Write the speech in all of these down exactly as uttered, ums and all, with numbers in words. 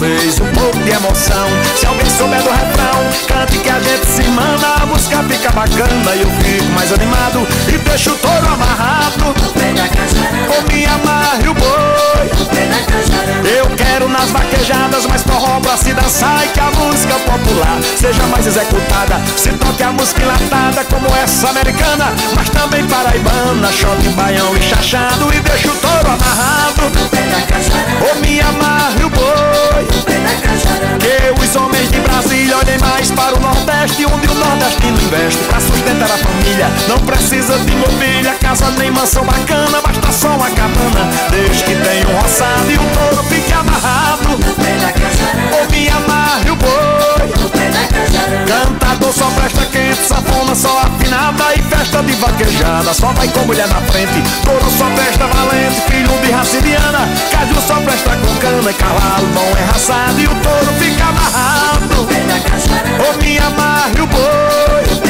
vocês um pouco de emoção. Se alguém souber do refrão, cante que a gente se manda. A música fica bacana e eu fico mais animado e deixo o touro amarrado. Com minha amarre o boi. Eu quero nas vaquejadas, mas forró pra se dançar e que a música popular seja mais executada. Se toque a música enlatada como essa americana, mas também paraibana, choque, baião e chachado e deixo o touro amarrado. Ou me amarre o boi. Que os homens de Brasília olhem mais para o Nordeste, onde o nordestino investe pra sustentar a família. Não precisa de mobília, casa nem mansão bacana, basta só uma cabana, desde que tenha um roçado e o touro fique amarrado. Ou me amarre o boi. Cantador só presta quente, safona só afinada e festa de vaquejada só vai com mulher na frente. Touro só presta valente, filho de raça indiana. Caju só presta com cana, cavalo bom é raçado e o touro fica amarrado. Ô me amarre o boi.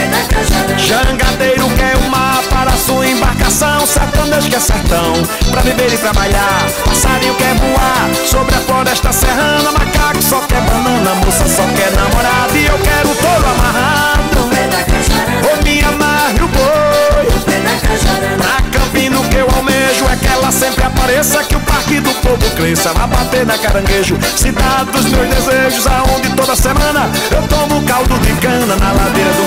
Jangadeiro quer o mar para sua embarcação. Sertanejo quer sertão pra viver e trabalhar. Passarinho quer voar sobre a floresta serrana. Macaco só quer banana, moça só quer namorar. E eu quero o touro amarrado. Ou me amarre o boi. Na Campina o que eu almejo é que ela sempre apareça, que o parque do povo cresça, vá bater na Caranguejo, cidade dos meus desejos, aonde toda semana eu tomo caldo de cana na ladeira do